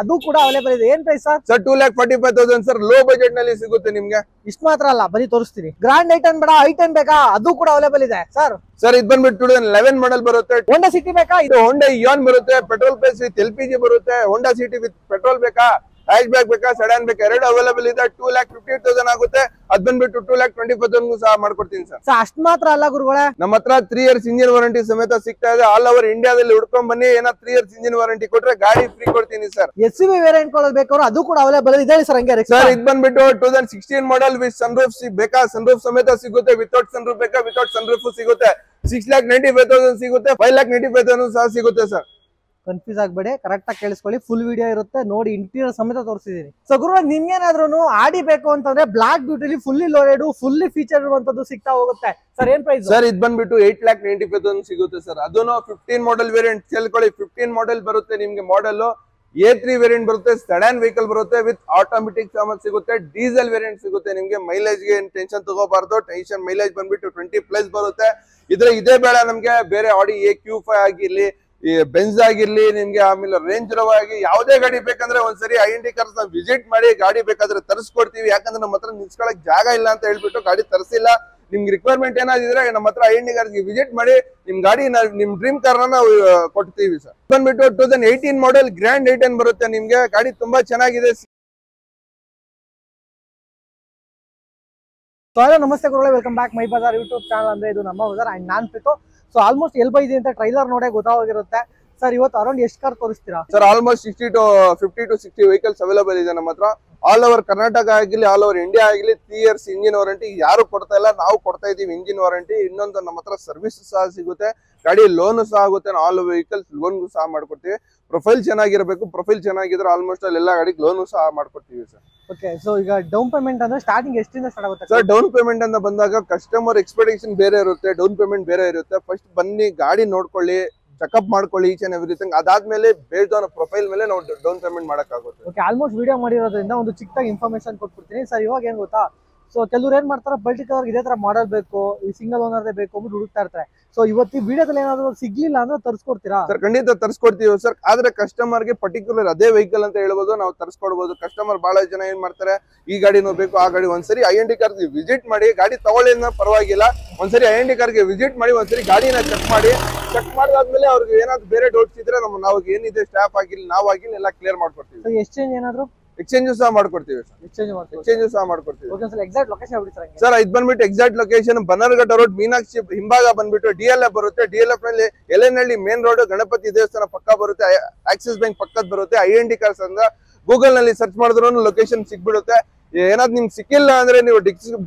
ಅದು ಕೂಡ ಅವೈಲೇಬಲ್ ಇದೆ. ಏನ್ price sir? Sir 2,45,000 sir, low budget ನಲ್ಲಿ ಸಿಗುತ್ತೆ ನಿಮ್ಗೆ. ಇಷ್ಟ ಮಾತ್ರ ಅಲ್ಲ, ಬರೀ ತೋರಿಸ್ತೀನಿ. ಗ್ರಾಂಡ್ ಐಟನ್ ಬೇಡ, ಐಟನ್ ಬೇಕಾ? ಅದು ಕೂಡ ಅವೈಲೇಬಲ್ ಇದೆ ಸರ್. ಸರ್ ಇದು ಬಂದ್ಬಿಟ್ಟು 2011 ಮಾಡೆಲ್ ಬರುತ್ತೆ. ಹೋಂಡಾ ಸಿಟಿ ಬೇಕಾ? ಇದು ಹೋಂಡಾ ಇಯಾನ್ ಬರುತ್ತೆ, ಪೆಟ್ರೋಲ್ ಬೇಸ್ ವಿತ್ LPG ಬರುತ್ತೆ. ಹೋಂಡಾ ಸಿಟಿ ವಿತ್ ಪೆಟ್ರೋಲ್ ಬೇಕಾ, ಹ್ಯಾಚ್ ಬ್ಯಾಕ್ ಬೇಕಾ, ಸೆಡಾನ್ ಬೇಕಾ, ಎರಡು ಅವೈಲೇಬಲ್ ಇದೆ. 2,58,000 ಆಗುತ್ತೆ. ಅದ್ ಬಂದ್ಬಿಟ್ಟು 2,25,000 ಸಹ ಮಾಡ್ಕೊಡ್ತೀನಿ ಸರ್. ಅಷ್ಟ್ ಮಾತ್ರ ಅಲ್ಲ ಗುರುಗಳೇ, ನಮ್ಮ ಹತ್ರ 3 years ಇಂಜಿನ್ ವಾರಂಟಿ ಸಮೇತ ಸಿಗ್ತಾ ಇದೆ. ಆಲ್ ಓವರ್ ಇಂಡಿಯಾದಲ್ಲಿ ಹುಡ್ಕೊಂಡ್ ಬನ್ನಿ. ಏನ 3 years ಇಂಜಿನ್ ವಾರಂಟಿ ಕೊಟ್ರೆ ಗಾಡಿ ಫ್ರೀ ಕೊಡ್ತೀನಿ ಸರ್. SUV ವೇರಿಯಂಟ್ ಬೇಕಾದ್ರೆ ಅದು ಕೂಡ ಅವೈಲೇಬಲ್ ಇದೆ ಸರ್. ಹಂಗೆ ಸರ್ ಇದು ಬಂದ್ಬಿಟ್ಟು 2016 ಮಾಡೆಲ್ ವಿತ್ ಸನ್ ರೂಫ್ ಬೇಕಾ? ಸನ್ ರೂಫ್ ಸಮೇತ ಸಿಗುತ್ತೆ. ವಿತೌಟ್ ಸನ್ ರೂಫ್ ಬೇಕಾ? ವಿತೌಟ್ ಸನ್ ರೂಫ್ ಸಿಗುತ್ತೆ. 6,95,000 ಸಿಗುತ್ತೆ. 5,95,000 ಸಹ ಸಿಗುತ್ತೆ ಸರ್. ಕನ್ಫ್ಯೂಸ್ ಆಗ್ಬೇಡಿ, ಕರೆಕ್ಟ್ ಆಗಿ ಕೇಳಿಸ್ಕೊಳ್ಳಿ. ಫುಲ್ ವಿಡಿಯೋ ಇರುತ್ತೆ ನೋಡಿ, ಇಂಟೀರಿಯರ್ ಸಮೇತ ತೋರಿಸಿದೀನಿ. ಸೊ ಗುರು, ನಿಮ್ಗೇನಾದ್ರು ಆಡಿ ಬೇಕು ಅಂತಂದ್ರೆ black beautifully fully loaded fully feature ಇರುವಂತದ್ದು ಸಿಗ್ತಾ ಹೋಗುತ್ತೆ ಸರ್. ಏನ್ ಪ್ರೈಸ್ ಸರ್? ಇದು ಬಂದ್ಬಿಟ್ಟು 8,95,000 ಸಿಗುತ್ತೆ ಸರ್. ಅದನ್ನು 15 ಮಾಡೆಲ್ ವೇರಿಯಂಟ್ ಕೇಳ್ಕೊಳ್ಳಿ. 15 ಮಾಡೆಲ್ ಬರುತ್ತೆ ನಿಮ್ಗೆ. ಮಾಡೆಲ್ A3 ವೇರಿಯಂಟ್ ಬರುತ್ತೆ, ಸಡನ್ ವೆಹಿಕಲ್ ಬರುತ್ತೆ, ವಿತ್ ಆಟೋಮೆಟಿಕ್ ಸಾಮಾನ್ ಸಿಗುತ್ತೆ, ಡೀಸೆಲ್ ವೇರಿಯಂಟ್ ಸಿಗುತ್ತೆ ನಿಮ್ಗೆ. ಮೈಲೇಜ್ ಗೆ ಏನ್ ಟೆನ್ಷನ್ ತಗೋಬಾರ್ದು. ಟೆನ್ಷನ್ ಮೈಲೇಜ್ ಬಂದ್ಬಿಟ್ಟು 20+ ಬರುತ್ತೆ. ಇದೇ ಬೇಡ ನಮ್ಗೆ. ಬೇರೆ ಆಡಿ AQ5 ಆಗಿರ್ಲಿ, ಈ ಬೆಂಜ್ ಆಗಿರ್ಲಿ ನಿಮ್ಗೆ, ಆಮೇಲೆ ರೇಂಜ್ ರೋವರ್ ಆಗಿ ಯಾವ್ದೇ ಗಾಡಿ ಬೇಕಂದ್ರೆ ಒಂದ್ಸರಿ ಐಡೆಂಟಿ ಕಾರ್ಸ್ ನ ವಿಸಿಟ್ ಮಾಡಿ ಗಾಡಿ ಬೇಕಾದ್ರೆ ತರಿಸ್ಕೊಡ್ತೀವಿ. ಯಾಕಂದ್ರೆ ನಮ್ಮ ಹತ್ರ ನಿಲ್ಸ್ಕೊಳಕ್ ಜಾಗ ಇಲ್ಲ ಅಂತ ಹೇಳ್ಬಿಟ್ಟು ಗಾಡಿ ತರಿಸಿಲ್ಲ. ನಿಮ್ಗೆ ರಿಕ್ವೈರ್ಮೆಂಟ್ ಏನಾದ್ರೆ ನಮ್ಮ ಹತ್ರ ಐಡೆಂಟಿ ಕಾರ್ಸ್ ಗೆ ವಿಸಿಟ್ ಮಾಡಿ ನಿಮ್ ಗಾಡಿ, ನಿಮ್ ಡ್ರೀಮ್ ಕಾರ್ ನಾವು ಕೊಡ್ತೀವಿ ಸರ್. ಬಂದ್ಬಿಟ್ಟು 2018 ಮಾಡೆಲ್ ಗ್ರ್ಯಾಂಡ್ ಐಟನ್ ಬರುತ್ತೆ ನಿಮ್ಗೆ. ಗಾಡಿ ತುಂಬಾ ಚೆನ್ನಾಗಿದೆ. ನಮಸ್ತೆ ಗುರುಗಳೇ, welcome back my Bazaar YouTube channel. ಅಂದ್ರೆ ಇದು ನಮ್ಮ ಬಜಾರ್ ಅಂಡ್ ನಾನ್ ಪ್ರೀತು. ಸೊ ಆಲ್ಮೋಸ್ಟ್ ಎಲ್ ಬೈದಿ ಅಂತ ಟ್ರೈಲರ್ ನೋಡೇ ಗೊತ್ತಾಗಿರುತ್ತೆ ಸರ್. ಇವತ್ತು ಅರೌಂಡ್ ಎಷ್ಟು ಕಾರ್ ತೋರಿಸ್ತೀರಾ sir? Almost 50 to 60 vehicles available ಇದೆ ನಮ್ಮ ಹತ್ರ. ಆಲ್ ಓವರ್ ಕರ್ನಾಟಕ ಆಗಿರ್ಲಿ, ಆಲ್ ಓವರ್ ಇಂಡಿಯಾ ಆಗಿರ್ಲಿ. 3 years ಇಂಜಿನ್ ವಾರಂಟಿ ಯಾರು ಕೊಡ್ತಾ ಇಲ್ಲ, ನಾವು ಕೊಡ್ತಾ ಇದೀವಿ ಇಂಜಿನ್ ವಾರಂಟಿ. ಇನ್ನೊಂದು ನಮ್ಮ ಹತ್ರ ಸರ್ವಿಸ್ ಸಹ ಸಿಗುತ್ತೆ, ಗಾಡಿ ಲೋನ್ ಸಹ ಆಗುತ್ತೆ. ಆಲ್ ವೆಹಿಕಲ್ಸ್ ಲೋನ್ಗೂ ಸಹ ಮಾಡ್ಕೊಡ್ತೀವಿ. ಪ್ರೊಫೈಲ್ ಚೆನ್ನಾಗಿರ್ಬೇಕು. ಪ್ರೊಫೈಲ್ ಚೆನ್ನಾಗಿದ್ರೆ ಆಲ್ಮೋಸ್ಟ್ ಅಲ್ಲಿ ಎಲ್ಲಾ ಗಾಡಿಗೆ ಲೋನು ಸಹ ಮಾಡ್ಕೊಡ್ತೀವಿ ಸರ್. ಓಕೆ, ಸೊ ಈಗ ಡೌನ್ ಪೇಮೆಂಟ್ ಅಂದ್ರೆ ಸ್ಟಾರ್ಟಿಂಗ್ ಎಷ್ಟಿಂದ ಸ್ಟಾರ್ಟ್ ಆಗುತ್ತೆ ಸರ್? ಡೌನ್ ಪೇಮೆಂಟ್ ಅಂತ ಬಂದಾಗ ಕಸ್ಟಮರ್ ಎಕ್ಸ್ಪೆಕ್ಟೇಷನ್ ಬೇರೆ ಇರುತ್ತೆ, ಡೌನ್ ಪೇಮೆಂಟ್ ಬೇರೆ ಇರುತ್ತೆ. ಫಸ್ಟ್ ಬನ್ನಿ, ಗಾಡಿ ನೋಡ್ಕೊಳ್ಳಿ, ಚೆಕ್ಅಪ್ ಮಾಡ್ಕೊಳ್ಳಿ, ಈಚ್ ಅಂಡ್ ಎವ್ರಿಥಿಂಗ್. ಅದಾದ್ಮೇಲೆ ಬೇಸ್ಡ್ ಆನ್ ಪ್ರೊಫೈಲ್ ಮೇಲೆ ನಾವು ಡೌನ್ ಪೇಮೆಂಟ್ ಮಾಡೋಕ್ಕಾಗುತ್ತೆ. ಓಕೆ, ಆಲ್ಮೋಸ್ಟ್ ವಿಡಿಯೋ ಮಾಡಿರೋದ್ರಿಂದ ಒಂದು ಚಿಕ್ಕದಾಗಿ ಇನ್ಫಾರ್ಮೇಶನ್ ಕೊಟ್ಬಿಡ್ತೀನಿ ಸರ್. ಇವಾಗ ಏನ್ ಗೊತ್ತಾ, ಸೊ ಕೆಲವ್ರು ಏನ್ ಮಾಡ್ತಾರೆ, ಪರ್ಟಿಕ್ಯುಲರ್ ಇದೇ ತರ ಮಾಡಲ್ ಬೇಕು, ಈ ಸಿಂಗಲ್ ಓನರ್ದೇ ಬೇಕು ಅಂದ್ಬಿಟ್ಟು ಹುಡುಕ್ತಾ ಇರ್ತಾರೆ. ಸೊ ಇವತ್ತು ವಿಡಿಯೋದಲ್ಲಿ ಏನಾದ್ರು ಸಿಗ್ಲಿಲ್ಲ ಅಂದ್ರೆ ತರ್ಸ್ಕೊಡ್ತೀರಾ ಸರ್? ಖಂಡಿತ ತರ್ಸ್ಕೊಡ್ತೀವಿ ಸರ್. ಆದ್ರೆ ಕಸ್ಟಮರ್ ಗೆ ಪರ್ಟಿಕ್ಯುಲರ್ ಅದೇ ವೆಹಿಕಲ್ ಅಂತ ಹೇಳ್ಬೋದು, ನಾವು ತರ್ಸ್ಕೊಡ್ಬೋದು. ಕಸ್ಟಮರ್ ಬಹಳ ಜನ ಏನ್ ಮಾಡ್ತಾರೆ, ಈ ಗಾಡಿನೂ ಬೇಕು, ಆ ಗಾಡಿ. ಒಂದ್ಸರಿ ಐಡೆಂಟಿ ಕಾರ್ಡ್ ವಿಸಿಟ್ ಮಾಡಿ, ಗಾಡಿ ತಗೊಳ್ಳಿ ಪರವಾಗಿಲ್ಲ, ಒಂದ್ಸರಿ ಐಡೆಂಟಿ ಕಾರ್ಡ್ಗೆ ವಿಸಿಟ್ ಮಾಡಿ, ಒಂದ್ಸರಿ ಗಾಡಿನ ಚೆಕ್ ಮಾಡಿ. ಚೆಕ್ ಮಾಡಿದಾದ್ಮೇಲೆ ಅವ್ರಿಗೆ ಏನಾದ್ರು ಬೇರೆ ಡೌಟ್ಸ್ ಇದ್ರೆ ನಾವು ಏನಿದೆ ಸ್ಟಾಫ್ ಆಗಿಲ್ಲ, ನಾವು ಆಗಿಲ್ಲ, ಎಲ್ಲ ಕ್ಲಿಯರ್ ಮಾಡ್ಕೊಡ್ತೀವಿ. ಎಕ್ಸ್ಚೇಂಜ್ ಏನಾದ್ರು? ಎಕ್ಸ್ಚೇಂಜ್ ಸಹ ಮಾಡ್ಕೊಡ್ತೀವಿ ಸರ್. ಎಕ್ಸ್ಚೇಂಜ್ ಸಹ ಮಾಡ್ಕೊಡ್ತೀವಿ. Okay sir, exact location sir? ಇದು ಬಂದ್ಬಿಟ್ಟು exact location Bannerghatta road, Meenakshi ಹಿಂಭಾಗ ಬಂದ್ಬಿಟ್ಟು DLF ಬರುತ್ತೆ. DLF ನಲ್ಲಿ ಎಲೆನಹಳ್ಳಿ ಮೇನ್ ರೋಡ್, ಗಣಪತಿ ದೇವಸ್ಥಾನ ಪಕ್ಕ ಬರುತ್ತೆ, ಆಕ್ಸಿಸ್ ಬ್ಯಾಂಕ್ ಪಕ್ಕದ ಬರುತ್ತೆ. IND ಕಾರ್ಸ್ ಅಂತ ಗೂಗಲ್ ನಲ್ಲಿ ಸರ್ಚ್ ಮಾಡಿದ್ರು ಲೊಕೇಶನ್ ಸಿಕ್ಬಿಡುತ್ತೆ. ಏನಾದ್ರು ನಿಮ್ಗೆ ಸಿಕ್ಕಿಲ್ಲ ಅಂದ್ರೆ ನೀವು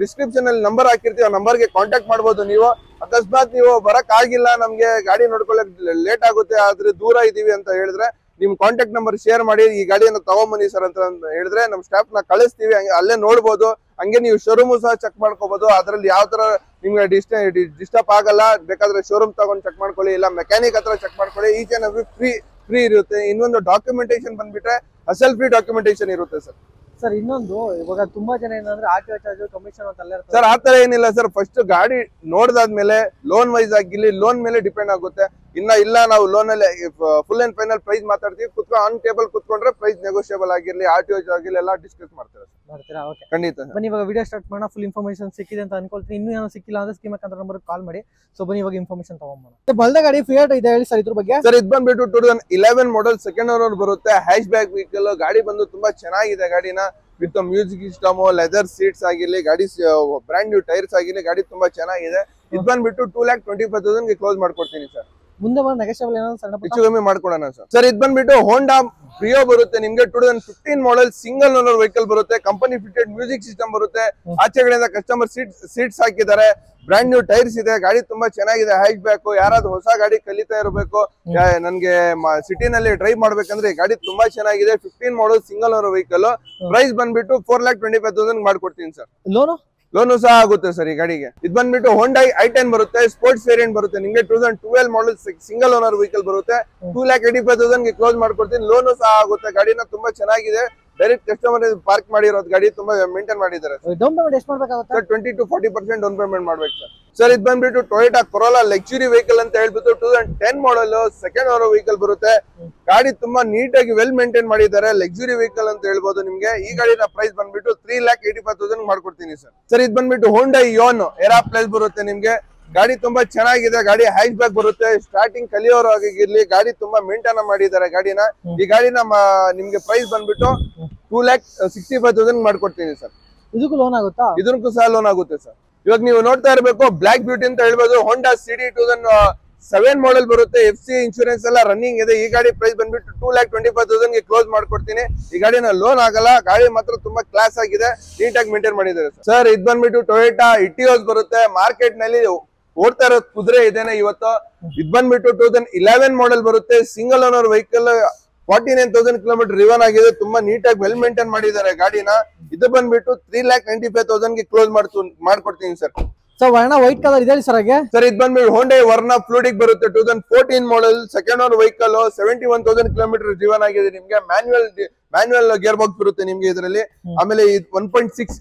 ಡಿಸ್ಕ್ರಿಪ್ಷನ್ ಅಲ್ಲಿ ನಂಬರ್ ಹಾಕಿರ್ತೀವಿ, ಆ ನಂಬರ್ಗೆ ಕಾಂಟ್ಯಾಕ್ಟ್ ಮಾಡಬಹುದು. ನೀವು ಅಕಸ್ಮಾತ್ ನೀವು ಬರಕ್ ಆಗಿಲ್ಲ, ನಮ್ಗೆ ಗಾಡಿ ನೋಡ್ಕೊಳ್ಳಕ್ ಲೇಟ್ ಆಗುತ್ತೆ, ಆದ್ರೆ ದೂರ ಇದೀವಿ ಅಂತ ಹೇಳಿದ್ರೆ ನಿಮ್ ಕಾಂಟ್ಯಾಕ್ಟ್ ನಂಬರ್ ಶೇರ್ ಮಾಡಿ, ಈ ಗಾಡಿಯನ್ನು ತಗೊಂಬನ್ನಿ ಸರ್ ಅಂತ ಹೇಳಿದ್ರೆ ನಮ್ ಸ್ಟಾಫ್ ನ ಕಳಿಸ್ತೀವಿ. ಅಲ್ಲೇ ನೋಡ್ಬೋದು, ಹಂಗೆ ನೀವು ಶೋರೂಮ್ ಸಹ ಚೆಕ್ ಮಾಡ್ಕೋಬಹುದು. ಅದ್ರಲ್ಲಿ ಯಾವ ತರ ನಿಮ್ಗೆ ಡಿಸ್ಟರ್ಬ್ ಆಗಲ್ಲ. ಬೇಕಾದ್ರೆ ಶೋರೂಮ್ ತಗೊಂಡ್ ಚೆಕ್ ಮಾಡ್ಕೊಳ್ಳಿ, ಇಲ್ಲ ಮೆಕ್ಯಾನಿಕ್ ಹತ್ರ ಚೆಕ್ ಮಾಡ್ಕೊಳ್ಳಿ. ಈಚೆ ನಮಗೆ ಫ್ರೀ ಇರುತ್ತೆ. ಇನ್ನೊಂದು ಡಾಕ್ಯುಮೆಂಟೇಶನ್ ಬಂದ್ಬಿಟ್ರೆ ಅಸಲ್ ಫ್ರೀ ಡಾಕ್ಯುಮೆಂಟೇಶನ್ ಇರುತ್ತೆ ಸರ್. ಸರ್ ಇನ್ನೊಂದು, ಇವಾಗ ತುಂಬಾ ಜನ ಏನಂದ್ರೆ ಆರ್ಟಿಒ ಚಾರ್ಜ್, ಕಮಿಷನ್ ಅಂತೆಲ್ಲ ಇರುತ್ತೆ ಸರ್. ಆತರ ಏನಿಲ್ಲ ಸರ್. ಫಸ್ಟ್ ಗಾಡಿ ನೋಡಿದಾದ್ಮೇಲೆ ಲೋನ್ ವೈಸ್ ಆಗಿರ್ಲಿ, ಲೋನ್ ಮೇಲೆ ಡಿಪೆಂಡ್ ಆಗುತ್ತೆ. ಇನ್ನ ಇಲ್ಲ, ನಾವು ಲೋನ್ ಅಲ್ಲಿ ಫುಲ್ ಅಂಡ್ ಫೈನಲ್ ಪ್ರೈಸ್ ಮಾತಾಡ್ತೀವಿ. ಕುತ್ಕೊಂಡು ಆನ್ ಟೇಬಲ್ ಕುತ್ಕೊಂಡ್ರೆ ಪ್ರೈಸ್ ನೆಗೋಷಿಯೇಬಲ್ ಆಗಿರ್ಲಿ, ಆರ್ಟಿಒ ಆಗಿರ್ಲಿ, ಎಲ್ಲ ಡಿಸ್ಕಸ್ ಮಾಡ್ತೀರಾ? ಓಕೆ, ಖಂಡಿತ. ಬನ್ನಿ ಇವಾಗ ವಿಡಿಯೋ ಸ್ಟಾರ್ಟ್ ಮಾಡೋಣ. ಫುಲ್ ಇನ್ಫಾರ್ಮೇಶನ್ ಸಿಕ್ಕಿದೆ ಅಂತ ಅನ್ಕೊಳ್ತೀನಿ. ಇನ್ನೂ ಏನೋ ಸಿಕ್ಕಿಲ್ಲ ಅಂದ್ರೆ ಸ್ಕೀಮ್ ಅಂತ ನಂಬರ್ ಕಾಲ್ ಮಾಡಿ. ಸೊ ಬನ್ನಿ ಇವಾಗ ಇನ್ಫಾರ್ಮೇಶನ್ ತಗೊಂಡ್ಬೋಣ. ಬಲ್ದ ಗಾಡಿ ಫಿಯಟ್ ಇದೆ ಹೇಳಿ ಸರ್ ಇದ್ರ ಬಗ್ಗೆ. ಸರ್ ಇದು ಬಂದ್ಬಿಟ್ಟು 2011 ಮಾಡೆಲ್ ಸೆಕೆಂಡ್ ಓನರ್ ಬರುತ್ತೆ. ಹ್ಯಾಶ್ ಬ್ಯಾಕ್ ವೆಹಿಕಲ್ ಗಾಡಿ ಬಂದು ತುಂಬಾ ಚೆನ್ನಾಗಿದೆ. ಗಾಡಿನ with music system, leather seats ಆಗಿರ್ಲಿ, ಗಾಡಿ ಬ್ರಾಂಡ್ ನ್ಯೂ ಟೈರ್ಸ್ ಆಗಿರ್ಲಿ, ಗಾಡಿ ತುಂಬಾ ಚೆನ್ನಾಗಿದೆ. ಇದು ಬಂದ್ಬಿಟ್ಟು 2,25,000 ಕ್ಲೋಸ್ ಮಾಡ್ಕೊಡ್ತೀನಿ ಸರ್. ಮುಂದೆ ಬಂದು ನೆಗೋಷಿಯಬಲ್ ಏನೋ ಸಣ್ಣ ಹೆಚ್ಚು ಕಮ್ಮಿ ಮಾಡ್ಕೊಡೋಣ ಸರ್. ಸರ್ ಇದು ಬಂದ್ಬಿಟ್ಟು ಹೋಂಡಾ ಬ್ರಿಯೋ ಬರುತ್ತೆ ನಿಮ್ಗೆ. 2015 ಮಾಡೆಲ್ ಸಿಂಗಲ್ ಓನರ್ ವೆಹಿಕಲ್ ಬರುತ್ತೆ. ಕಂಪನಿ ಫಿಟೆಡ್ ಮ್ಯೂಸಿಕ್ ಸಿಸ್ಟಮ್ ಬರುತ್ತೆ. ಆಚೆಗಳಿಂದ ಕಸ್ಟಮರ್ ಸೀಟ್ಸ್ ಹಾಕಿದ್ದಾರೆ. ಬ್ರಾಂಡ್ ನ್ಯೂ ಟೈರ್ಸ್ ಇದೆ. ಗಾಡಿ ತುಂಬಾ ಚೆನ್ನಾಗಿದೆ. Hatchback. ಯಾರಾದ್ರೂ ಹೊಸ ಗಾಡಿ ಕಲಿತಾ ಇರಬೇಕು, ನನ್ಗೆ ಸಿಟಿನಲ್ಲಿ ಡ್ರೈವ್ ಮಾಡ್ಬೇಕಂದ್ರೆ ಗಾಡಿ ತುಂಬಾ ಚೆನ್ನಾಗಿದೆ. 15 model single owner vehicle. Price ಬಂದ್ಬಿಟ್ಟು 4,25,000 ಮಾಡ್ಕೊಡ್ತೀನಿ ಸರ್. ಲೋನು ಸಹ ಆಗುತ್ತೆ ಸರ್ ಈ ಗಾಡಿಗೆ. ಇದು ಬಂದ್ಬಿಟ್ಟು ಹೋಂಡಾ i10 ಬರುತ್ತೆ. ಸ್ಪೋರ್ಟ್ಸ್ ವೇರಿಯಂಟ್ ಬರುತ್ತೆ ನಿಮ್ಗೆ. 2012 ಮಾಡೆಲ್ ಸಿಂಗಲ್ ಓನರ್ ವೆಹಿಕಲ್ ಬರುತ್ತೆ. 2,85,000 ಕ್ಲೋಸ್ ಮಾಡ್ಕೊಡ್ತೀನಿ. ಲೋನು ಸಹ ಆಗುತ್ತೆ. ಗಾಡಿನ ತುಂಬಾ ಚೆನ್ನಾಗಿದೆ. Direct customer is parked maintain. Down payment ಎಷ್ಟು ಮಾಡಬೇಕಾಗುತ್ತೆ ಸರ್? 20 to 40% down payment ಮಾಡಬೇಕು ಸರ್. ಸರ್ ಇದು ಬಂದ್ಬಿಟ್ಟು Toyota Corolla luxury vehicle ಅಂತ ಹೇಳಿಬಿಟ್ಟು 2010 model second owner vehicle ಬರುತ್ತೆ. ಗಾಡಿ ತುಂಬಾ ನೀಟಾಗಿ well maintain ಮಾಡಿದ್ದಾರೆ. Luxury vehicle ಅಂತ ಹೇಳಬಹುದು ನಿಮಗೆ. ಈ ಗಾಡಿನ price ಬಂದ್ಬಿಟ್ಟು 3,85,000 ಮಾಡ್ಕೊಡ್ತೀನಿ ಸರ್. ಸರ್ ಇದು ಬಂದ್ಬಿಟ್ಟು Honda Yon Era Plus ಬರುತ್ತೆ ನಿಮಗೆ. ಗಾಡಿ ತುಂಬಾ ಚೆನ್ನಾಗಿದೆ. ಗಾಡಿ ಹ್ಯಾಚ್‌ಬ್ಯಾಕ್ ಬರುತ್ತೆ. ಸ್ಟಾರ್ಟಿಂಗ್ ಕಲಿಯೋರು ಆಗಿರ್ಲಿ ಗಾಡಿ ತುಂಬಾ ಮೇಂಟೈನ್ ಮಾಡಿದ್ದಾರೆ ಗಾಡಿನ. ಈ ಗಾಡಿನ ನಿಮಗೆ ಪ್ರೈಸ್ ಬಂದ್ಬಿಟ್ಟು 2,65,000 ಮಾಡ್ಕೊಡ್ತೀನಿ ಸರ್. ಇದಕ್ಕೂ ಲೋನ್ ಆಗುತ್ತಾ? ಇದಕ್ಕೂ ಸಹ ಲೋನ್ ಆಗುತ್ತೆ ಸರ್. ಇವಾಗ ನೀವು ನೋಡ್ತಾ ಇರಬೇಕು ಬ್ಲಾಕ್ ಬ್ಯೂಟಿ ಅಂತ ಹೇಳ್ಬೋದು. Honda CD 2007 ಮಾಡೆಲ್ ಬರುತ್ತೆ. FC ಇನ್ಶೂರೆನ್ಸ್ ಎಲ್ಲ ರನ್ನಿಂಗ್ ಇದೆ. ಈ ಗಾಡಿ ಪ್ರೈಸ್ ಬಂದ್ಬಿಟ್ಟು 2,25,000 ಗೆ ಕ್ಲೋಸ್ ಮಾಡ್ಕೊಡ್ತೀನಿ. ಈ ಗಾಡಿನ ಲೋನ್ ಆಗಲ್ಲ. ಗಾಡಿ ಮಾತ್ರ ತುಂಬಾ ಕ್ಲಾಸ್ ಆಗಿದೆ. ನೀಟಾಗಿ ಮೇಂಟೈನ್ ಮಾಡಿದ್ದಾರೆ ಸರ್. ಇದು ಬಂದ್ಬಿಟ್ಟು Toyota Etios ಬರುತ್ತೆ. ಮಾರ್ಕೆಟ್ ನಲ್ಲಿ ಓಡ್ತಾ ಇರೋದ್ ಕುದುರೆ ಇದೇನೆ ಇವತ್ತು. ಇದ್ ಬಂದ್ಬಿಟ್ಟು 2011 ಮಾಡೆಲ್ ಬರುತ್ತೆ. ಸಿಂಗಲ್ ಓನರ್ ವೆಹಿಕಲ್ 49,000 ಕಿಲೋಮೀಟರ್ ರಿವನ್ ಆಗಿದೆ. ತುಂಬಾ ನೀಟಾಗಿ ವೆಲ್ ಮೇಂಟೈನ್ ಮಾಡಿದ್ದಾರೆ ಗಾಡಿನ. ಇದು ಬಂದ್ಬಿಟ್ಟು 3,95,000 ಗೆ ಕ್ಲೋಸ್ ಮಾಡ್ಕೊಡ್ತೀನಿ ಸರ್. ವೈಟ್ ಕಲರ್ ಇದೆ ಸರ್. ಹಾಗೆ ಸರ್ ಇದು ಬಂದ್ಬಿಟ್ಟು Hyundai Verna ಫ್ಲೂಡಿಕ್ ಬರುತ್ತೆ. 2014 model second owner vehicle 71,000 kilometre ರಿವನ್ ಆಗಿದೆ ನಿಮ್ಗೆ. ಮ್ಯಾನ್ಯುಯಲ್ ಗೇರ್ ಬಾಕ್ಸ್ ಬರುತ್ತೆ ನಿಮ್ಗೆ ಇದರಲ್ಲಿ. ಆಮೇಲೆ 1.6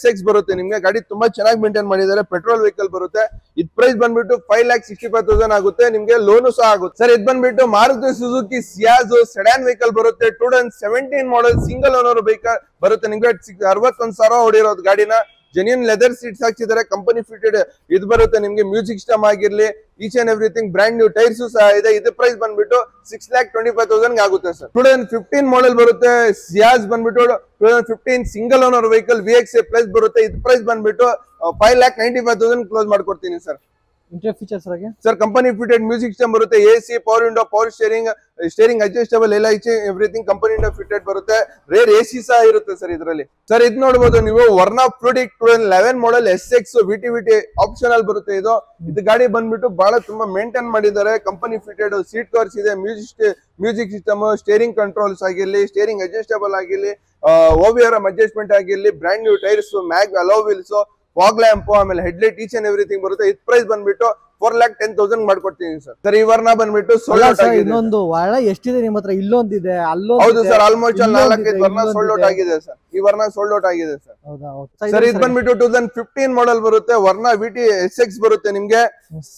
SX ಬರುತ್ತೆ ನಿಮ್ಗೆ. ಗಾಡಿ ತುಂಬಾ ಚೆನ್ನಾಗಿ ಮೇಂಟೈನ್ ಮಾಡಿದ್ದಾರೆ. ಪೆಟ್ರೋಲ್ ವೆಹಿಕಲ್ ಬರುತ್ತೆ. ಇದ್ ಪ್ರೈಸ್ ಬಂದ್ಬಿಟ್ಟು 5,65,000 ಆಗುತ್ತೆ ನಿಮ್ಗೆ. ಲೋನು ಸಹ ಆಗುತ್ತೆ ಸರ್. ಇದು ಬಂದ್ಬಿಟ್ಟು Maruti Suzuki Ciaz sedan vehicle ಬರುತ್ತೆ. 2017 ಮಾಡೆಲ್ ಸಿಂಗಲ್ ಓನರ್ ವೆಹಿಕಲ್ ಬರುತ್ತೆ ನಿಮ್ಗೆ. 61,000 ಹೊಡಿರೋದು ಗಾಡಿನ. ಜೆನ್ಯೂನ್ ಲೆದರ್ ಸೀಟ್ಸ್ ಹಾಕ್ಸಿದ್ದಾರೆ. ಕಂಪನಿ ಫಿಟೆಡ್ ಇದು ಬರುತ್ತೆ ನಿಮ್ಗೆ. ಮ್ಯೂಸಿಕ್ ಸಿಸ್ಟಮ್ ಆಗಿರ್ಲಿ each and everything. Brand new tyres ಸಹ ಇದೆ. ಇದು ಪ್ರೈಸ್ ಬಂದ್ಬಿಟ್ಟು 6,25,000 ಆಗುತ್ತೆ ಸರ್. 2015 ಮಾಡೆಲ್ ಬರುತ್ತೆ. ಸಿಯಾಜ್ ಬಂದ್ಬಿಟ್ಟು 2015 single owner vehicle VXA plus ಬರುತ್ತೆ. ಇದು ಪ್ರೈಸ್ ಬಂದ್ಬಿಟ್ಟು 5,95,000 ಕ್ಲೋಸ್ ಮಾಡ್ಕೊಡ್ತೀನಿ sir. Features sir company fitted music system ಬರುತ್ತೆ. AC power window power steering adjustable ಎಲ್ಲ ಇಚ್ ಎವ್ರಿಥಿಂಗ್ ಕಂಪನಿಯಿಂದ ಫಿಟೆಡ್ ಬರುತ್ತೆ. ರೇರ್ AC ಸಹ ಇರುತ್ತೆ ಸರ್ ಇದರಲ್ಲಿ. ಸರ್ ಇದು ನೋಡಬಹುದು ನೀವು Verna fluidic 2011 model SX VTVT optional ಬರುತ್ತೆ. ಇದು ಗಾಡಿ ಬಂದ್ಬಿಟ್ಟು ಬಹಳ ತುಂಬಾ ಮೇಂಟೈನ್ ಮಾಡಿದ್ದಾರೆ. ಕಂಪನಿ ಫಿಟೆಡ್ ಸೀಟ್ ಕವರ್ಸ್ ಇದೆ. ಮ್ಯೂಸಿಕ್ ಸಿಸ್ಟಮ್, ಸ್ಟೇರಿಂಗ್ ಕಂಟ್ರೋಲ್ಸ್ ಆಗಿರ್ಲಿ, ಸ್ಟೇರಿಂಗ್ ಅಡ್ಜಸ್ಟಬಲ್ ಆಗಿರ್ಲಿ, OBR ಅಡ್ಜಸ್ಟ್ಮೆಂಟ್ ಆಗಿರ್ಲಿ, brand new tyres, mag alloy wheels, fog lamp, ಆಮೇಲೆ ಹೆಡ್ಲೈಟ್, ಈಚ್ ಅಂಡ್ ಎವ್ರಿಥಿಂಗ್ ಬರುತ್ತೆ. ಇದ್ ಪ್ರೈಸ್ ಬಂದ್ಬಿಟ್ಟು 4,10,000 ಮಾಡ್ಕೊಡ್ತೀನಿ ಸರ್. ಸರ್ ಇವರ್ನ ಬಂದ್ಬಿಟ್ಟು ಇನ್ನೊಂದು ವರ್ಣ ಎಷ್ಟಿದೆ ನಿಮ್ಮ ಹತ್ರ? ಇಲ್ಲೊಂದಿದೆ, ಅಲ್ಲೊಂದು. ಹೌದು ಸರ್, ಆಲ್ಮೋಸ್ಟ್ 4-5 ವರ್ಣ ಸೋಲ್ಡ್ ಔಟ್ ಆಗಿದೆ ಸರ್. ಈ ವರ್ಣ ಸೋಲ್ಡ್ ಔಟ್ ಆಗಿದೆ ಸರ್. ಸರ್ ಇದು ಬಂದ್ಬಿಟ್ಟು 2015 ಮಾಡೆಲ್ ಬರುತ್ತೆ. ವರ್ಣ VT SX ಬರುತ್ತೆ ನಿಮ್ಗೆ.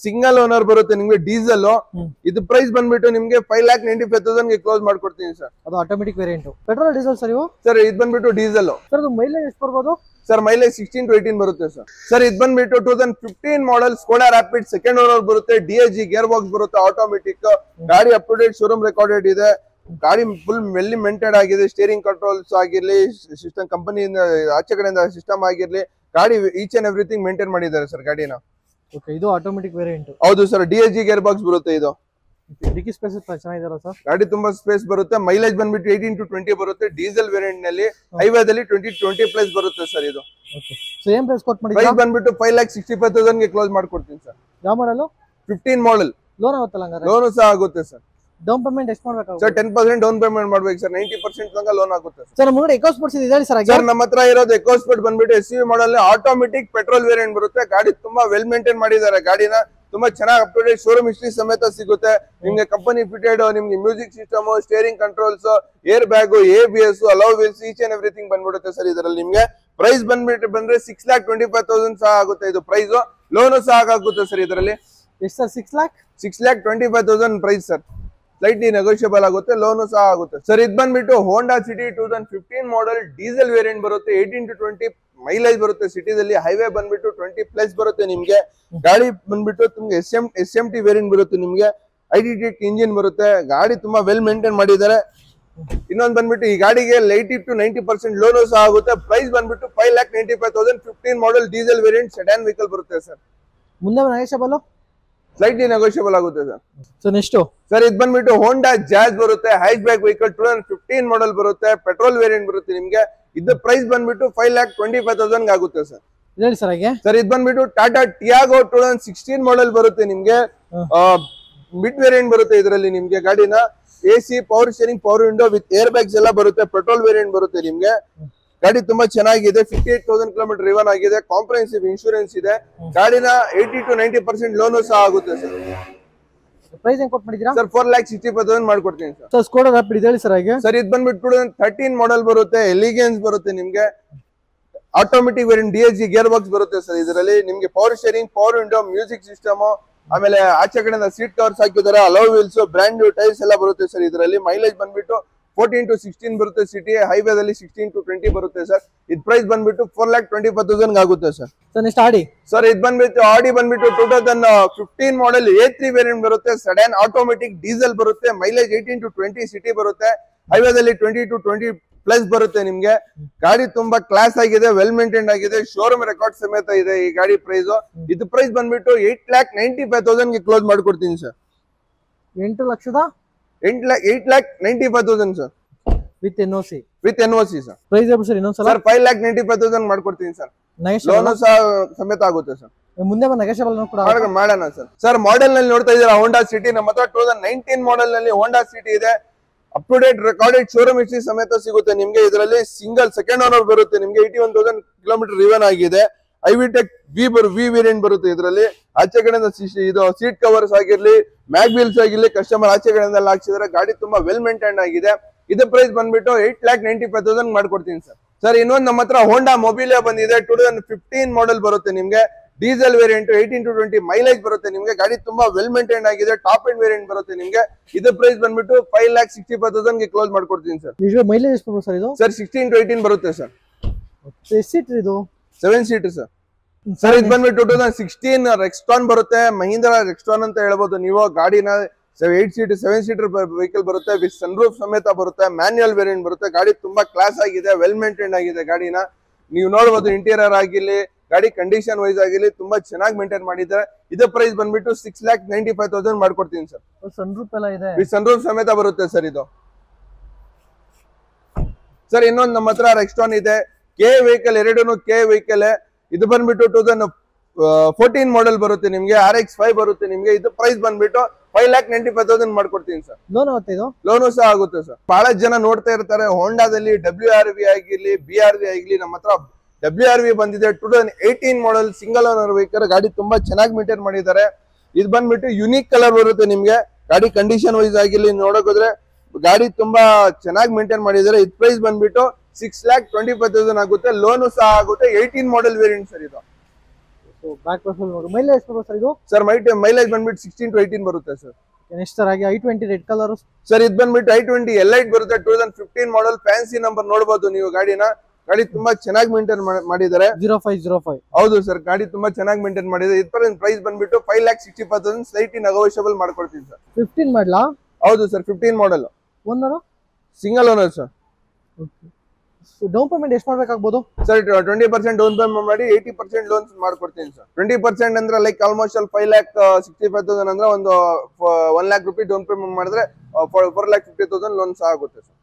ಸಿಂಗಲ್ ಓನರ್ ಬರುತ್ತೆ ನಿಮ್ಗೆ. ಡೀಸೆಲ್. ಇದು ಪ್ರೈಸ್ ಬಂದ್ಬಿಟ್ಟು ನಿಮ್ಗೆ 5,95,000 ಗೆ ಕ್ಲೋಸ್ ಮಾಡ್ಕೊಡ್ತೀನಿ ಸರ್. ಅದು automatic variant. Petrol diesel sir? ಇವು ಸರ್ ಇದು ಬಂದ್ಬಿಟ್ಟು ಡೀಸೆಲ್. ಸರ್ ಅದು ಮೈಲೇಜ್ ಎಷ್ಟು ಬರ್ಬೋದು ಸರ್? ಮೈಲೇಜ್ 16 to 18 ಬರುತ್ತೆ ಸರ್. ಸರ್ ಇದು ಬಂದ್ಬಿಟ್ಟು 2015 model Skoda Rapid second owner ಬರುತ್ತೆ. DAG ಗೇರ್ ಬಾಕ್ಸ್ ಬರುತ್ತೆ. ಆಟೋಮೆಟಿಕ್ ಗಾಡಿ. Up to date showroom recorded ಇದೆ. ಗಾಡಿ ಫುಲ್ ವೆಲ್ ಮೇಂಟೈನ್ ಆಗಿದೆ. ಸ್ಟೇರಿಂಗ್ ಕಂಟ್ರೋಲ್ಸ್ ಆಗಿರ್ಲಿ, ಸಿಸ್ಟಮ್ ಕಂಪನಿಯಿಂದ ಆಚೆ ಕಡೆಯಿಂದ ಸಿಸ್ಟಮ್ ಆಗಿರ್ಲಿ, ಗಾಡಿ ಈಚ್ ಅಂಡ್ ಎವ್ರಿಥಿಂಗ್ ಮೇಂಟೈನ್ ಮಾಡಿದ್ದಾರೆ ಸರ್ ಗಾಡಿನ. ಓಕೆ, ಇದು ಆಟೋಮೆಟಿಕ್ ವೇರಿಯಂಟ್. ಹೌದು ಸರ್, DAG ಗೇರ್ ಬಾಕ್ಸ್ ಬರುತ್ತೆ ಇದು. ಡಿಕ್ಕಿ ಸ್ಪೇಸ್ ಚೆನ್ನಾಗಿದೆಯಲ್ಲ ಸರ್? ಗಾಡಿ ತುಂಬಾ ಸ್ಪೇಸ್ ಬರುತ್ತೆ. ಮೈಲೇಜ್ ಬಂದ್ಬಿಟ್ಟು 18 to 20 ಬರುತ್ತೆ. ಡೀಸೆಲ್ ವೇರಿಯಂಟ್ ನಲ್ಲಿ ಹೈವೇದಲ್ಲಿ 20 ಪ್ಲಸ್ ಬರುತ್ತೆ ಸರ್ ಇದು. ಓಕೆ, ಸೇಮ್ ಪ್ರೈಸ್ ಕೋಟ್ ಮಾಡಿ. ಪ್ರೈಸ್ ಬಂದ್ಬಿಟ್ಟು 5,65,000 ಗೆ ಕ್ಲೋಸ್ ಮಾಡ್ಕೊಡ್ತೀನಿ ಸರ್. ಯಾವ ಮಾಡಲು? 2015 ಮಾಡೆಲ್. ಲೋನ್ ಆಗುತ್ತಲ್ಲ ಹಂಗಾರೆ? ಲೋನ್ ಸಹ ಆಗುತ್ತೆ ಸರ್. ಡೌನ್ ಪೇಮೆಂಟ್ ಎಷ್ಟು ಮಾಡಬೇಕು ಸರ್? 10% ಡೌನ್ ಪೇಮೆಂಟ್ ಮಾಡಬೇಕು ಸರ್. 90% ತನಕ ಲೋನ್ ಆಗುತ್ತೆ ಸರ್. ಮುಂದೆ ಎಕೋಸ್ಪೋರ್ಟ್ಸ್ ಇದೆ ಸರ್. ಸರ್ ನಮ್ಮ ಹತ್ರ ಇರೋದು ಎಕೋಸ್ಪೋರ್ಟ್ ಬಂದ್ಬಿಟ್ಟು SUV model automatic petrol variant ಬರುತ್ತೆ. ಗಾಡಿ ತುಂಬಾ ವೆಲ್ ಮೇಂಟೈನ್ ಮಾಡಿದ್ದಾರೆ. ಗಾಡಿನ ತುಂಬಾ ಚೆನ್ನಾಗಿ up to date showroom history ಸಮೇತ ಸಿಗುತ್ತೆ ನಿಮ್ಗೆ. ಕಂಪನಿ ಫಿಟೆಡ್, ನಿಮ್ಗೆ music system, steering controls, airbag, ABS, alloy wheels, each and everything ಬಂದ್ಬಿಡುತ್ತೆ ಸರ್ ಇದರಲ್ಲಿ ನಿಮ್ಗೆ. ಪ್ರೈಸ್ ಬಂದ್ಬಿಟ್ಟು ಬಂದ್ರೆ 6,25,000 ಸಹ ಆಗುತ್ತೆ ಇದು ಪ್ರೈಸ್. ಲೋನು ಸಹ ಆಗುತ್ತೆ ಸರ್ ಇದರಲ್ಲಿ. ಎಷ್ಟು sir? 6,25,000 price sir. Slightly negotiable ಆಗುತ್ತೆ. ಲೋನು ಸಹ ಆಗುತ್ತೆ ಸರ್. ಇದು ಬಂದ್ಬಿಟ್ಟು Honda City 2015 model diesel variant ಬರುತ್ತೆ. 18 to 20 ಮೈಲೇಜ್ ಬರುತ್ತೆ. ಸಿಟಿದಲ್ಲಿ ಹೈವೇ ಬಂದ್ಬಿಟ್ಟು 20 ಪ್ಲಸ್ ಬರುತ್ತೆ ನಿಮ್ಗೆ. ಗಾಡಿ ಬಂದ್ಬಿಟ್ಟು ತುಂಬಾ SMT ವೇರಿಯಂಟ್ ಬರುತ್ತೆ ನಿಮ್ಗೆ. IDTEC ಇಂಜಿನ್ ಬರುತ್ತೆ. ಗಾಡಿ ತುಂಬಾ ವೆಲ್ ಮೇಂಟೈನ್ ಮಾಡಿದ್ದಾರೆ. ಇನ್ನೊಂದು ಬಂದ್ಬಿಟ್ಟು ಈ ಗಾಡಿಗೆ 80 to 90% ಲೋನು ಸಹ ಆಗುತ್ತೆ. ಪ್ರೈಸ್ ಬಂದ್ಬಿಟ್ಟು 5,95,000. 2015 model diesel variant sedan vehicle ಬರುತ್ತೆ ಸರ್. ಮುಂದೆ ನೆಗೋಷಿಯಬಲ್, ಸ್ಲೈಟ್ಲಿ ನೆಗೋಷಿಯಬಲ್ ಆಗುತ್ತೆ ಸರ್. ಸೊ ನೆಕ್ಸ್ಟ್ ಸರ್ ಇದು ಬಂದ್ಬಿಟ್ಟು Honda Jazz ಬರುತ್ತೆ. ಹ್ಯಾಚ್‌ಬ್ಯಾಕ್ ವೆಹಿಕಲ್ 2015 ಮಾಡೆಲ್ ಬರುತ್ತೆ. ಪೆಟ್ರೋಲ್ ವೇರಿಯಂಟ್ ಬರುತ್ತೆ ನಿಮ್ಗೆ. ಇದು ಪ್ರೈಸ್ ಬಂದ್ಬಿಟ್ಟು 5,25,000 ಆಗುತ್ತೆ ಸರ್. ಹೇಳಿ ಸರ್ ಹಾಗೆ. ಸರ್ ಇದು ಬಂದ್ಬಿಟ್ಟು ಟಾಟಾ ಟಿಯಾಗೋ 2016 ಮಾಡೆಲ್ ಬರುತ್ತೆ ನಿಮ್ಗೆ. ಮಿಡ್ ವೇರಿಯಂಟ್ ಬರುತ್ತೆ ಇದರಲ್ಲಿ ನಿಮ್ಗೆ. ಗಾಡಿನ AC power steering, power window with airbags ಎಲ್ಲ ಬರುತ್ತೆ. ಪೆಟ್ರೋಲ್ ವೇರಿಯಂಟ್ ಬರುತ್ತೆ ನಿಮ್ಗೆ. ಗಾಡಿ ತುಂಬಾ ಚೆನ್ನಾಗಿದೆ. 58,000 ಕಿಲೋಮೀಟರ್ ರಿವನ್ ಆಗಿದೆ. ಕಾಂಪ್ರಹೆನ್ಸಿವ್ ಇನ್ಶೂರೆನ್ಸ್ ಇದೆ. ಗಾಡಿನ 80 to 90% ಲೋನು ಸಹ ಆಗುತ್ತೆ ಸರ್. ಪ್ರೈಸ್ ಹೆಂಗ್ ಕೊಟ್ ಮಾಡಿದಿರಾ ಸರ್? 4,65,000 ಮಾಡ್ಕೊಡ್ತೀನಿ ಸರ್. ಸರ್ ಸ್ಕೋಡಾ ರಾಪಿಡ್ ಇದೆ ಸರ್, ಹಾಗೆ ಸರ್ ಇದು ಬಂದ್ಬಿಟ್ಟು 13 ಮಾಡೆಲ್ ಬರುತ್ತೆ, ಎಲಿಗೆನ್ಸ್ ಬರುತ್ತೆ ನಿಮಗೆ, automatic variant, DSG gear box ಬರುತ್ತೆ ಸರ್. ಇದರಲ್ಲಿ ನಿಮಗೆ power steering, power window, music system, ಆಮೇಲೆ ಆಚೆ ಕಡೆಯಿಂದ ಸೀಟ್ ಕವರ್ಸ್ ಹಾಕಿದ್ದಾರೆ, alloy wheels, brand new tyres ಎಲ್ಲ ಬರುತ್ತೆ ಸರ್. ಇದರಲ್ಲಿ ಮೈಲೇಜ್ ಬಂದ್ಬಿಟ್ಟು 14 to 16 ಬರುತ್ತೆ, ಸಿಟಿ ಹೈವೇದಲ್ಲಿ 16 to 20 ಬರುತ್ತೆ ಸರ್. ಇದು ಪ್ರೈಸ್ ಬಂದ್ಬಿಟ್ಟು 4,25,000 ಆಗುತ್ತೆ ಸರ್. ನೆಕ್ಸ್ಟ್ ಆಡಿ ಸರ್, ಇದು ಬಂದ್ಬಿಟ್ಟು ಆಡಿ ಬಂದ್ಬಿಟ್ಟು 2015 ಮಾಡೆಲ್ A3 ವೇರಿಯಂಟ್ ಬರುತ್ತೆ, ಸಡನ್ ಆಟೋಮೆಟಿಕ್ ಡೀಸೆಲ್ ಬರುತ್ತೆ, ಮೈಲೇಜ್ 18 to 20 ಸಿಟಿ ಬರುತ್ತೆ, ಹೈವೇದಲ್ಲಿ 20 to 20+ ಬರುತ್ತೆ ನಿಮ್ಗೆ. ಗಾಡಿ ತುಂಬಾ ಕ್ಲಾಸ್ ಆಗಿದೆ, ವೆಲ್ ಮೇಂಟೈನ್ ಆಗಿದೆ, ಶೋರೂಮ್ ರೆಕಾರ್ಡ್ ಸಮೇತ ಇದೆ ಈ ಗಾಡಿ ಪ್ರೈಸ್. ಇದು ಪ್ರೈಸ್ ಬಂದ್ಬಿಟ್ಟು 8,95,000 ಕ್ಲೋಸ್ ಮಾಡ್ಕೊಡ್ತೀನಿ sir. 8,95,000 sir with NOC. With NOC sir. Price ಏನು ಸರ್ ಇನ್ನೊಂದು ಸಲ? ಸರ್ 5,95,000 ಮಾಡ್ಕೊಡ್ತೀನಿ ಸರ್. ಲೋನ್ ಸಮೇತ ಆಗುತ್ತೆ ಸರ್. ಮುಂದೆ ನೆಗೋಷಿಯಬಲ್ ಮಾಡೋಣ ಸರ್. ಸರ್ ಮಾಡೆಲ್ ನಲ್ಲಿ ನೋಡ್ತಾ ಇದ್ದೀರಾ ಹೋಂಡಾ ಸಿಟಿ, ನಮ್ಮ ಹತ್ರ 2019 ಮಾಡೆಲ್ ನಲ್ಲಿ ಹೋಂಡಾ ಸಿಟಿ ಇದೆ. Up to date recorded showroom history ಸಮೇತ ಸಿಗುತ್ತೆ ನಿಮ್ಗೆ. ಇದರಲ್ಲಿ ಸಿಂಗಲ್ ಸೆಕೆಂಡ್ ಓನರ್ ಬರುತ್ತೆ ನಿಮ್ಗೆ. 81,000 ಕಿಲೋಮೀಟರ್ ರಿವನ್ ಆಗಿದೆ. ಐವಿಟೆಕ್ ವಿ ವೇರಿಯಂಟ್ ಬರುತ್ತೆ ಇದರಲ್ಲಿ. ಆಚೆ ಕಡೆಯಿಂದ ಇದು ಸೀಟ್ ಕವರ್ಸ್ ಆಗಿರ್ಲಿ, ಮ್ಯಾಗ್ ವೀಲ್ಸ್ ಆಗಿರ್ಲಿ, ಕಸ್ಟಮರ್ ಆಚೆ ಕಡೆಯಿಂದೆಲ್ಲ ಹಾಕ್ಸಿದ್ರೆ ಗಾಡಿ ತುಂಬಾ ವೆಲ್ ಮೇಂಟೈನ್ ಆಗಿದೆ. ಇದೇ ಪ್ರೈಸ್ ಬಂದ್ಬಿಟ್ಟು 8,95,000 ಮಾಡ್ಕೊಡ್ತೀನಿ ಸರ್. ಸರ್ ಇನ್ನೊಂದು ನಮ್ಮ ಹತ್ರ ಹೋಂಡಾ ಮೊಬಿಲಿಯಾ ಬಂದಿದೆ, 2015 ಮಾಡೆಲ್ ಬರುತ್ತೆ ನಿಮ್ಗೆ, ಡೀಸೆಲ್ ವೇರಿಯಂಟ್, 18 to 20 ಮೈಲೇಜ್ ಬರುತ್ತೆ ನಿಮ್ಗೆ. ಗಾಡಿ ತುಂಬಾ ವೆಲ್ ಮೇಂಟೈನ್ ಆಗಿದೆ, ಟಾಪ್ ಅಂಡ್ ವೇರಿಯಂಟ್ ಬರುತ್ತೆ ನಿಮ್ಗೆ. ಇದು ಪ್ರೈಸ್ ಬಂದ್ಬಿಟ್ಟು 5,65,000 ಕ್ಲೋಸ್ ಮಾಡ್ಕೊಡ್ತೀನಿ ಸರ್. ಮೈಲೇಜ್ ಎಷ್ಟು ಸರ್ ಇದು? ಸರ್ 16 to 18 ಬರುತ್ತೆ ಸರ್. ಇದು 7 seat ಸರ್. ಸರ್ ಇದು ಬಂದ್ಬಿಟ್ಟು 2016 ರೆಕ್ಸ್ಟಾನ್ ಬರುತ್ತೆ, ಮಹೀಂದ್ರಾ ರೆಕ್ಸ್ಟಾನ್ ಅಂತ ಹೇಳ್ಬೋದು ನೀವು ಗಾಡಿನ. 8 seat 7 seater ವೆಹಿಕಲ್ ಬರುತ್ತೆ, ವಿತ್ ಸನ್ ರೂಫ್ ಸಮೇತ ಬರುತ್ತೆ, ಮ್ಯಾನ್ಯಲ್ ವೇರಿಯಂಟ್ ಬರುತ್ತೆ. ಗಾಡಿ ತುಂಬಾ ಕ್ಲಾಸ್ ಆಗಿದೆ, ವೆಲ್ ಮೇಂಟೈನ್ ಆಗಿದೆ. ಗಾಡಿನ ನೀವು ನೋಡ್ಬೋದು, ಇಂಟೀರಿಯರ್ ಆಗಿರ್ಲಿ, ಗಾಡಿ ಕಂಡೀಷನ್ ವೈಸ್ ಆಗಿರ್ಲಿ ತುಂಬಾ ಚೆನ್ನಾಗಿ ಮೇಂಟೈನ್ ಮಾಡಿದ್ದಾರೆ. ಇದೇ ಪ್ರೈಸ್ ಬಂದ್ಬಿಟ್ಟು 6,95,000 ಮಾಡ್ಕೊಡ್ತೀನಿ ಸರ್. ಸನ್ ರೂಫ್ ಎಲ್ಲ ಇದೆ, ವಿತ್ ಸನ್ ರೂಫ್ ಸಮೇತ ಬರುತ್ತೆ ಸರ್ ಇದು. ಸರ್ ಇನ್ನೊಂದು ನಮ್ಮ ಹತ್ರ ರೆಕ್ಸ್ಟಾನ್ ಇದೆ, ಕೆ ವೆಹಿಕಲ್, ಎರಡೂ ಕೆ ವೆಹಿಕಲ್. ಇದು ಬಂದ್ಬಿಟ್ಟು 2014 ಮಾಡೆಲ್ ಬರುತ್ತೆ ನಿಮ್ಗೆ, RX 5 ಬರುತ್ತೆ ನಿಮ್ಗೆ. ಇದು ಪ್ರೈಸ್ ಬಂದ್ಬಿಟ್ಟು 5,95,000 ಮಾಡ್ಕೊಡ್ತೀನಿ ಸರ್. ಲೋನು ಸಹ ಆಗುತ್ತೆ ಸರ್. ಬಹಳ ಜನ ನೋಡ್ತಾ ಇರ್ತಾರೆ ಹೋಂಡಾದಲ್ಲಿ WRV ಆಗಿರ್ಲಿ, BRV ಆಗಿರ್ಲಿ. ನಮ್ಮ ಹತ್ರ WRV ಬಂದಿದೆ, 2018 ಮಾಡೆಲ್, ಸಿಂಗಲ್ ಓನರ್ ವೆಹಿಕಲ್. ಗಾಡಿ ತುಂಬಾ ಚೆನ್ನಾಗಿ ಮೇಂಟೈನ್ ಮಾಡಿದ್ದಾರೆ. ಇದು ಬಂದ್ಬಿಟ್ಟು ಯುನೀಕ್ ಕಲರ್ ಬರುತ್ತೆ ನಿಮ್ಗೆ. ಗಾಡಿ ಕಂಡೀಷನ್ ವೈಸ್ ಆಗಿರ್ಲಿ ನೋಡೋಕೋದ್ರೆ ಗಾಡಿ ತುಂಬಾ ಚೆನ್ನಾಗಿ ಮೇಂಟೈನ್ ಮಾಡಿದ್ದಾರೆ. ಇದು ಪ್ರೈಸ್ ಬಂದ್ಬಿಟ್ಟು 6,25,000 ಆಗುತ್ತೆ. ಲೋನು ಸಹ ಆಗುತ್ತೆ. 18 ಮಾಡೆಲ್ ವೇರಿಯಂಟ್ ಸರ್ ಇದು. ಮೈಲೇಜ್ ಸರ್ ಮೈಲೇಜ್ ಬಂದ್ಬಿಟ್ಟು 16 to 18 ಬರುತ್ತೆ ಸರ್. ಸರ್ ಇದು ಬಂದ್ಬಿಟ್ಟು i20 Lite ಬರುತ್ತೆ, 2015 ಮಾಡೆಲ್. ಫ್ಯಾನ್ಸಿ ನಂಬರ್ ನೋಡಬಹುದು ನೀವು ಗಾಡಿನ. ಗಾಡಿ ತುಂಬಾ ಚೆನ್ನಾಗಿ ಮೇಂಟೈನ್ ಮಾಡಿದ್ದಾರೆ. 0505 ಹೌದು ಸರ್. ಗಾಡಿ ತುಂಬಾ ಚೆನ್ನಾಗಿ ಮೇಂಟೈನ್ ಮಾಡಿದೆ. ಇದ್ರ ಪ್ರೈಸ್ ಬಂದ್ಬಿಟ್ಟು 5,65,000 ಸ್ಲೈಟ್ ನೆಗೋಷಿಯಬಲ್ ಮಾಡ್ಕೊಡ್ತೀನಿ ಸರ್. 15 ಮಾಡಲಾ? ಹೌದು sir, 15 model, owner single owner sir. Down payment ಎಷ್ಟು ಮಾಡಬೇಕಾಗಬಹುದು ಸರ್? 20% ಡೌನ್ ಪೇಮೆಂಟ್ ಮಾಡಿ 80% ಲೋನ್ ಮಾಡ್ಕೊಡ್ತೀನಿ ಸರ್. 20% ಅಂದ್ರೆ ಲೈಕ್ ಆಲ್ಮೋಸ್ಟ್ ಅಲ್ಲಿ 5,65,000 ಅಂದ್ರೆ ಒಂದು 1,00,000 ರೂಪಾಯಿ ಡೌನ್ ಪೇಮೆಂಟ್ ಮಾಡಿದ್ರೆ 4,50,000 ಲೋನ್ ಸಹ ಆಗುತ್ತೆ ಸರ್.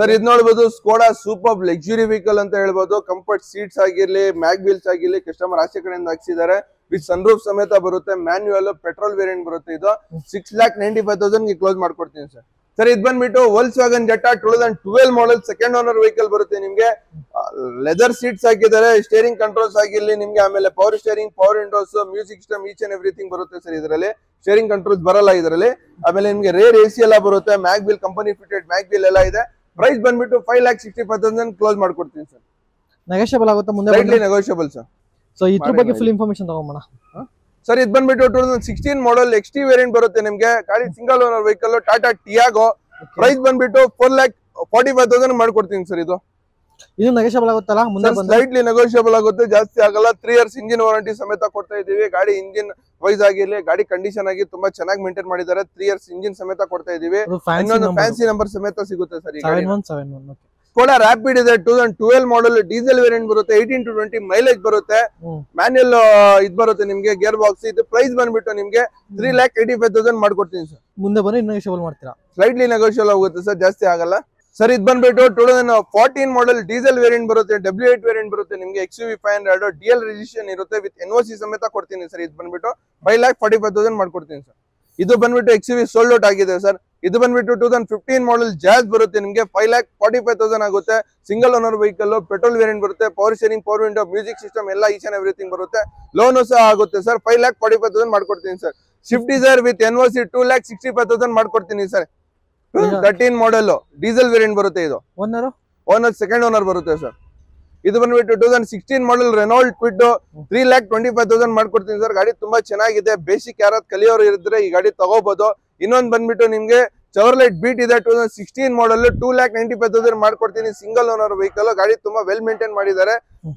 ಸರ್ ಇದು ನೋಡಬಹುದು, ಸ್ಕೋಡಾ ಸೂಪರ್ ಲಕ್ಸುರಿ ವೆಹಿಕಲ್ ಅಂತ ಹೇಳ್ಬಹುದು. ಕಂಫರ್ಟ್ ಸೀಟ್ಸ್ ಆಗಿರ್ಲಿ, ಮ್ಯಾಗ್ ವೀಲ್ಸ್ ಆಗಿರ್ಲಿ, ಕಸ್ಟಮರ್ ಆಸೆ ಕಡೆಯಿಂದ ಹಾಕ್ಸಿದ್ದಾರೆ. ವಿತ್ ಸನ್ ರೂಫ್ ಸಮೇತ ಬರುತ್ತೆ, ಮ್ಯಾನ್ಯುಯಲ್, ಪೆಟ್ರೋಲ್ ವೇರಿಯಂಟ್ ಬರುತ್ತೆ. ಇದು 6,95,000 ಕ್ಲೋಸ್ ಮಾಡ್ಕೊಡ್ತೀನಿ ಸರ್. ಸರ್ ಇದು ಬಂದ್ಬಿಟ್ಟು Volkswagen Jetta, 2012 model, second owner vehicle ಬರುತ್ತೆ ನಿಮ್ಗೆ. ಲೆದರ್ ಸೀಟ್ಸ್ ಹಾಕಿದ್ದಾರೆ, ಸ್ಟೇರಿಂಗ್ ಕಂಟ್ರೋಲ್ಸ್ ಆಗಿರ್ಲಿ ನಿಮ್ಗೆ, ಆಮೇಲೆ power steering, power windows, music system, each and everything ಬರುತ್ತೆ ಸರ್ ಇದರಲ್ಲಿ. ಸ್ಟೇರಿಂಗ್ ಕಂಟ್ರೋಲ್ಸ್ ಬರಲ್ಲ ಇದರಲ್ಲಿ. ಆಮೇಲೆ ನಿಮ್ಗೆ ರೇರ್ AC ಎಲ್ಲ ಬರುತ್ತೆ, mag wheel, company fitted mag wheel ಎಲ್ಲ ಇದೆ. ಪ್ರೈಸ್ ಬಂದ್ಬಿಟ್ಟು 5,65,000 ಕ್ಲೋಸ್ ಮಾಡ್ಕೊಡ್ತೀನಿ ಸರ್. ನೆಗೋಷಿಯಬಲ್ ಆಗುತ್ತೆ ಮುಂದೆ, ನೆಗೋಷಿಯಬಲ್ ಸರ್. ಸೊ ಇದ್ರ ಬಗ್ಗೆ ಫುಲ್ ಇನ್ಫಾರ್ಮೇಶನ್ ತಗೊಂಬೋಣ. ಸರ್ ಇದು ಬಂದ್ಬಿಟ್ಟು 2016 ಮಾಡೆಲ್, XT ವೇರಿಯಂಟ್ ಬರುತ್ತೆ ನಿಮ್ಗೆ. ಗಾಡಿ single owner vehicle, Tata Tiago. Price ಬಂದ್ಬಿಟ್ಟು 4,45,000 ಮಾಡ್ಕೊಡ್ತೀನಿ ಸರ್. ಇದು ನೆಗೋಷಿಯಬಲ್ ಆಗುತ್ತಲ್ಲ ಮುಂದೆ, ಸ್ಲೈಟ್ಲಿ ನೆಗೋಷಿಯಬಲ್ ಆಗುತ್ತೆ, ಜಾಸ್ತಿ ಆಗಲ್ಲ. 3 years ಇಂಜಿನ್ ವಾರಂಟಿ ಸಮೇತ ಕೊಡ್ತಾ ಇದೀವಿ. ಗಾಡಿ ಇಂಜಿನ್ ವೈಸ್ ಆಗಿರ್ಲಿ, ಗಾಡಿ ಕಂಡೀಷನ್ ಆಗಿ ತುಂಬಾ ಚೆನ್ನಾಗಿ ಮೇಂಟೈನ್ ಮಾಡಿದ್ದಾರೆ. 3 years ಇಂಜಿನ್ ಸಮೇತ ಕೊಡ್ತಾ ಇದೀವಿ. ಇನ್ನೊಂದು ಫ್ಯಾನ್ಸಿ ನಂಬರ್ ಸಮೇತ ಸಿಗುತ್ತೆ ಸರ್. ಸ್ಕೋಡಾ ರಾಪಿಡ್ ಇದೆ, 2012 ಮಾಡೆಲ್, ಡೀಸೆಲ್ ವೇರಿಯಂಟ್ ಬರುತ್ತೆ, 18 to 20 ಮೈಲೇಜ್ ಬರುತ್ತೆ, ಮ್ಯಾನ್ಯಲ್ ಇದು ಬರುತ್ತೆ ನಿಮ್ಗೆ, ಗೇರ್ ಬಾಕ್ಸ್. ಇದು ಪ್ರೈಸ್ ಬಂದ್ಬಿಟ್ಟು ನಿಮ್ಗೆ 3,85,000 ಮಾಡ್ಕೊಡ್ತೀನಿ ಸರ್. ಮುಂದೆ ಬಂದ್ರೆ ನೆಗೋಷಿಯಬಲ್ ಮಾಡ್ತೀರಾ? ಸ್ಲೈಟ್ಲಿ ನೆಗೋಷಿಯಬಲ್ ಆಗುತ್ತೆ ಸರ್, ಜಾಸ್ತಿ ಆಗಲ್ಲ. ಸರ್ ಇದು ಬಂದ್ಬಿಟ್ಟು 2014 ಮಾಡೆಲ್, ಡೀಸೆಲ್ ವೇರಿಯಂಟ್ ಬರುತ್ತೆ, W8 ವೇರಿಯಂಟ್ ಬರುತ್ತೆ ನಿಮ್ಗೆ, XUV 500, DL ರಿಜಿಸ್ಟ್ರೇಷನ್ ಇರುತ್ತೆ, ವಿತ್ NOC ಸಮೇತ ಕೊಡ್ತೀನಿ ಸರ್. ಇದು ಬಂದ್ಬಿಟ್ಟು 5,45,000 ಮಾಡ್ಕೊಡ್ತೀನಿ ಸರ್. ಇದು ಬಂದ್ಬಿಟ್ಟು XUV ಸೋಲ್ಡ್ ಔಟ್ ಆಗಿದೆ ಸರ್. ಇದು ಬಂದ್ಬಿಟ್ಟು 2015 ಮಾಡೆಲ್, ಜಾಜ್ ಬರುತ್ತೆ ನಿಮ್ಗೆ, 5,45,000 ಆಗುತ್ತೆ. Single owner vehicle, petrol variant ಬರುತ್ತೆ, power steering, power window, music system ಎಲ್ಲ, ಈಚ್ ಅಂಡ್ ಎವ್ರಿಥಿಂಗ್ ಬರುತ್ತೆ. ಲೋನು ಸಹ ಆಗುತ್ತೆ ಸರ್. 5,45,000 ಮಾಡ್ಕೊಡ್ತೀನಿ sir. Shift sir with NOC 2,65,000 ಮಾಡ್ಕೊಡ್ತೀನಿ sir. 13 model diesel variant ಬರುತ್ತೆ ಇದು. Owner second owner ಬರುತ್ತೆ sir. ಇದು ಬಂದ್ಬಿಟ್ಟು 2016 model Renault Kwid 3,25,000 ಮಾಡ್ಕೊಡ್ತೀನಿ sir. ಗಾಡಿ ತುಂಬಾ ಚೆನ್ನಾಗಿದೆ. Basic ಯಾರಾದರೂ ಕಲಿಯೋರು ಇದ್ದರೆ ಈ ಗಾಡಿ ತಗೋಬಹುದು. ಇನ್ನೊಂದು ಬಂದ್ಬಿಟ್ಟು ನಿಮಗೆ Chevrolet Beat ಇದೆ 2016 model 2,95,000 ಮಾಡ್ಕೊಡ್ತೀನಿ single owner vehicle. ಗಾಡಿ ತುಂಬಾ well maintained ಮಾಡಿದ್ದಾರೆ.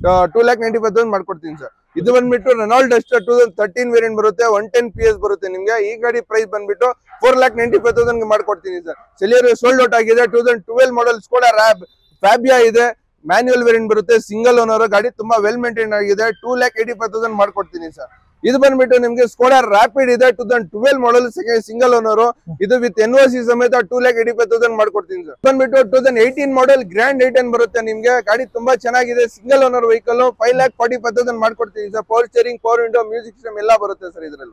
2,95,000 ಮಾಡ್ಕೊಡ್ತೀನಿ sir. ಇದು ಬಂದ್ಬಿಟ್ಟು Renault Duster 2013 variant ಬರುತ್ತೆ 110 PS ಬರುತ್ತೆ ನಿಮಗೆ ಈ ಗಾಡಿ ಪ್ರೈಸ್ ಬಂದ್ಬಿಟ್ಟು 4,95,000 ಗೆ ಮಾಡ್ಕೊಡ್ತೀನಿ ಸರ್ ಸೆಲ್ಯೂರ್ sold out ಆಗಿದೆ 2012 model Skoda Fabia ಇದೆ ಮ್ಯಾನ್ಯುಯಲ್ variant ಬರುತ್ತೆ ಸಿಂಗಲ್ ಓನರ್ ಗಾಡಿ ತುಂಬಾ well maintained ಆಗಿದೆ 2,85,000 ಮಾಡ್ಕೊಡ್ತೀನಿ ಸರ್ ಇದು ಬಂದ್ಬಿಟ್ಟು ನಿಮಗೆ Skoda Rapid ಇದೆ 2012 model ಸಿಂಗಲ್ ಓನರ್ ಇದು with NOC ಸಮೇತ 2,85,000 ಮಾಡ್ಕೊಡ್ತೀನಿ ಸರ್ ಬಂದ್ಬಿಟ್ಟು 2018 model Grand 810 ಬರುತ್ತೆ ನಿಮಗೆ ಗಾಡಿ ತುಂಬಾ ಚೆನ್ನಾಗಿದೆ ಸಿಂಗಲ್ ಓನರ್ vehicle 5,45,000 ಮಾಡ್ಕೊಡ್ತೀನಿ sir power steering power window music system ಎಲ್ಲಾ ಬರುತ್ತೆ ಸರ್ ಇದರಲ್ಲಿ